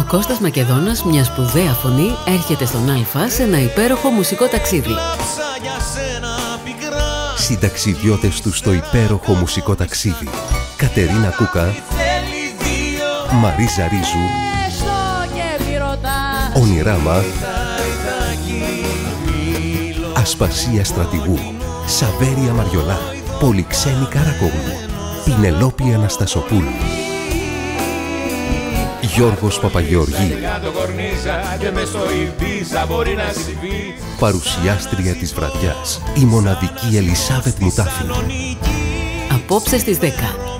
Ο Κώστας Μακεδόνας, μια σπουδαία φωνή, έρχεται στον Αλφα σε ένα υπέροχο μουσικό ταξίδι. Συνταξιδιώτες του στο υπέροχο μουσικό ταξίδι. Κατερίνα Κούκα, Μαρίζα Ρίζου, Ονειράμα, Ασπασία Στρατηγού, Σαβέρια Μαριολά, Πολυξένη Καρακόγκου, Πινελόπη Αναστασοπούλου, Γιώργος Παπαγεωργίου. Παρουσιάστρια της βραδιάς, η μοναδική Ελισάβετ Μουτάφη. Απόψε στις 10.